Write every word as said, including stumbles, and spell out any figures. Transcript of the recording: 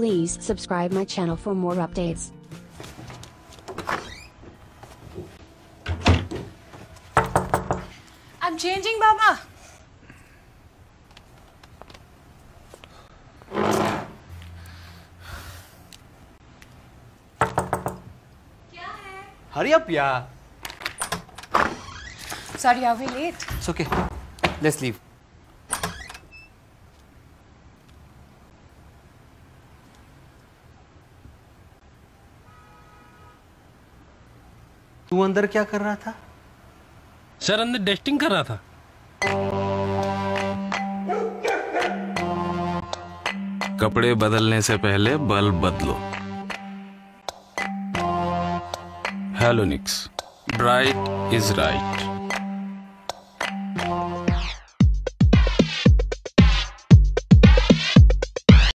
Please subscribe my channel for more updates. I'm changing, Baba. Hurry up, yeah. Sorry, are we late? It's okay. Let's leave. तू अंदर क्या कर रहा था? Sir अंदर डेस्टिंग कर रहा था। कपड़े बदलने से पहले बल्ब बदलो। Halonix. Bright is right.